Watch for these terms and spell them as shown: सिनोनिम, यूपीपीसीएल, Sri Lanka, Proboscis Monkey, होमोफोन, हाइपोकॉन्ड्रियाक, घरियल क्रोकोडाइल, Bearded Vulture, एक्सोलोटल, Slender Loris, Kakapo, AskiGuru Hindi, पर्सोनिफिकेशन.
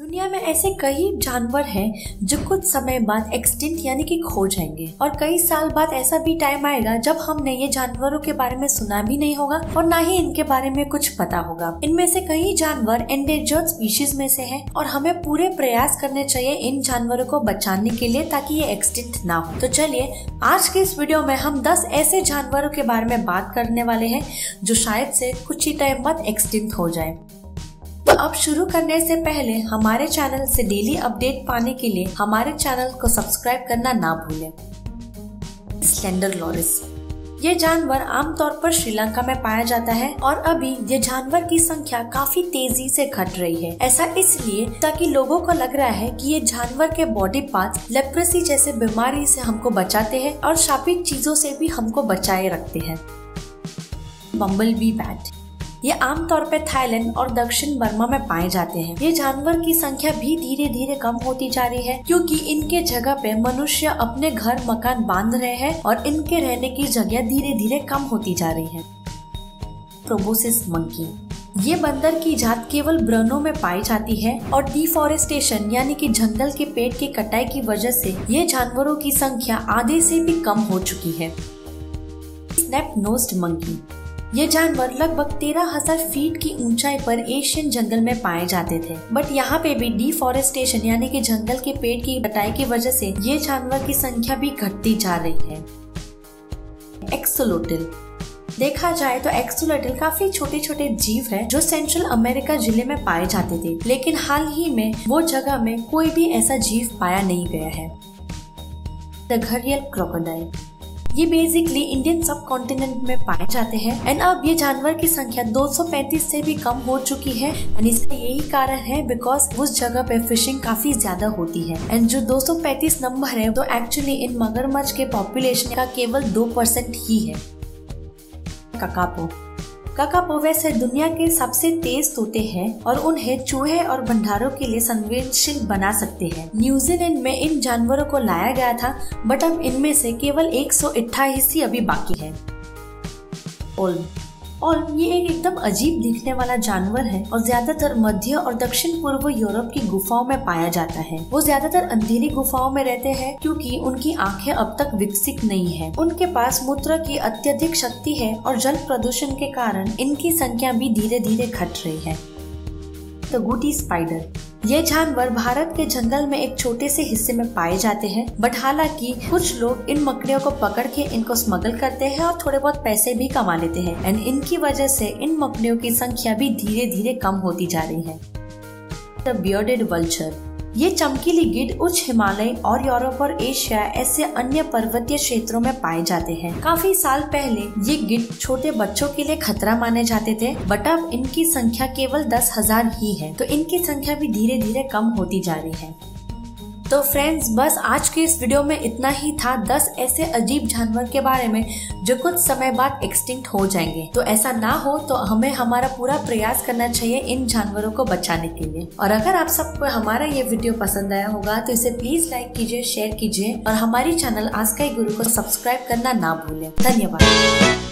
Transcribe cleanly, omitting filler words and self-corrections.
दुनिया में ऐसे कई जानवर हैं जो कुछ समय बाद एक्सटिंक्ट यानी कि खो जाएंगे और कई साल बाद ऐसा भी टाइम आएगा जब हमने ये जानवरों के बारे में सुना भी नहीं होगा और ना ही इनके बारे में कुछ पता होगा। इनमें से कई जानवर एंडेंजर्ड स्पीशीज में से हैं और हमें पूरे प्रयास करने चाहिए इन जानवरों को बचाने के लिए ताकि ये एक्सटिंक्ट ना हो। तो चलिए आज के इस वीडियो में हम 10 ऐसे जानवरों के बारे में बात करने वाले हैं जो शायद से कुछ ही टाइम बाद एक्सटिंक्ट हो जाए। अब शुरू करने से पहले हमारे चैनल से डेली अपडेट पाने के लिए हमारे चैनल को सब्सक्राइब करना ना भूलें। स्लेंडर लॉरिस, ये जानवर आमतौर पर श्रीलंका में पाया जाता है और अभी ये जानवर की संख्या काफी तेजी से घट रही है। ऐसा इसलिए ताकि लोगों को लग रहा है कि ये जानवर के बॉडी पार्ट्स लेप्रेसी जैसे बीमारी से हमको बचाते हैं और शापिक चीजों से भी हमको बचाए रखते हैं। बम्बल बी बैट, ये आमतौर पर थाईलैंड और दक्षिण बर्मा में पाए जाते हैं। ये जानवर की संख्या भी धीरे धीरे कम होती जा रही है क्योंकि इनके जगह पे मनुष्य अपने घर मकान बांध रहे हैं और इनके रहने की जगह धीरे धीरे कम होती जा रही है। प्रोबोसिस मंकी, ये बंदर की जात केवल ब्रनों में पाई जाती है और डिफॉरेस्टेशन यानी कि जंगल के पेड़ की कटाई की वजह से ये जानवरों की संख्या आधे से भी कम हो चुकी है। स्नैप-नोज्ड मंकी, ये जानवर लगभग 13,000 फीट की ऊंचाई पर एशियन जंगल में पाए जाते थे, बट यहाँ पे भी डिफॉरेस्टेशन यानी कि जंगल के पेड़ की कटाई की वजह से ये जानवर की संख्या भी घटती जा रही है। एक्सोलोटल, देखा जाए तो एक्सोलोटल काफी छोटे छोटे जीव है जो सेंट्रल अमेरिका जिले में पाए जाते थे, लेकिन हाल ही में वो जगह में कोई भी ऐसा जीव पाया नहीं गया है। द घरियल क्रोकोडाइल, ये बेसिकली इंडियन सब कॉन्टिनेंट में पाए जाते हैं एंड अब ये जानवर की संख्या 235 से भी कम हो चुकी है एंड इसका यही कारण है बिकॉज उस जगह पे फिशिंग काफी ज्यादा होती है एंड जो 235 नंबर है तो एक्चुअली इन मगरमच्छ के पॉपुलेशन का केवल 2% ही है। काकापो, काकापो वैसे दुनिया के सबसे तेज तोते हैं और उन्हें चूहे और भंडारों के लिए संवेदनशील बना सकते हैं। न्यूजीलैंड में इन जानवरों को लाया गया था, बट अब इनमें से केवल 128 ही अभी बाकी है। और ये एकदम अजीब दिखने वाला जानवर है और ज्यादातर मध्य और दक्षिण पूर्व यूरोप की गुफाओं में पाया जाता है। वो ज्यादातर अंधेरी गुफाओं में रहते हैं क्योंकि उनकी आंखें अब तक विकसित नहीं है। उनके पास मूत्र की अत्यधिक शक्ति है और जल प्रदूषण के कारण इनकी संख्या भी धीरे धीरे घट रही है। तो गूटी स्पाइडर, ये जानवर भारत के जंगल में एक छोटे से हिस्से में पाए जाते हैं, बट हालांकि कुछ लोग इन मकड़ियों को पकड़ के इनको स्मगल करते हैं और थोड़े बहुत पैसे भी कमा लेते हैं एंड इनकी वजह से इन मकड़ियों की संख्या भी धीरे धीरे कम होती जा रही है। द बियर्डेड वल्चर, ये चमकीली गिद्ध उच्च हिमालय और यूरोप और एशिया ऐसे अन्य पर्वतीय क्षेत्रों में पाए जाते हैं। काफी साल पहले ये गिद्ध छोटे बच्चों के लिए खतरा माने जाते थे, बट अब इनकी संख्या केवल 10,000 ही है, तो इनकी संख्या भी धीरे धीरे कम होती जा रही है। तो फ्रेंड्स, बस आज के इस वीडियो में इतना ही था 10 ऐसे अजीब जानवर के बारे में जो कुछ समय बाद एक्सटिंक्ट हो जाएंगे। तो ऐसा ना हो तो हमें हमारा पूरा प्रयास करना चाहिए इन जानवरों को बचाने के लिए। और अगर आप सबको हमारा ये वीडियो पसंद आया होगा तो इसे प्लीज लाइक कीजिए, शेयर कीजिए और हमारी चैनल आस्की गुरु को सब्सक्राइब करना ना भूलें। धन्यवाद।